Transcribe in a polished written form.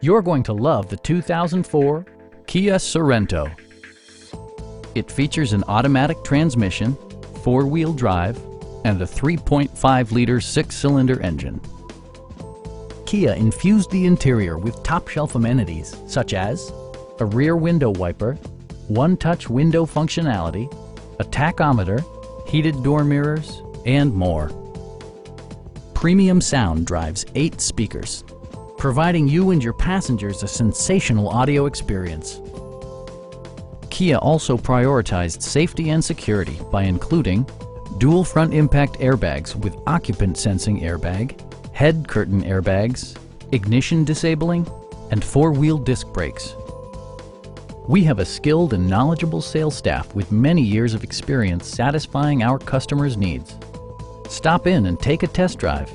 You're going to love the 2004 Kia Sorento. It features an automatic transmission, four-wheel drive, and a 3.5-liter six-cylinder engine. Kia infused the interior with top-shelf amenities such as a rear window wiper, one-touch window functionality, a tachometer, heated door mirrors, and more. Premium sound drives 8 speakers, providing you and your passengers a sensational audio experience. Kia also prioritized safety and security by including dual front impact airbags with occupant sensing airbag, head curtain airbags, ignition disabling, and four-wheel disc brakes. We have a skilled and knowledgeable sales staff with many years of experience satisfying our customers' needs. Stop in and take a test drive.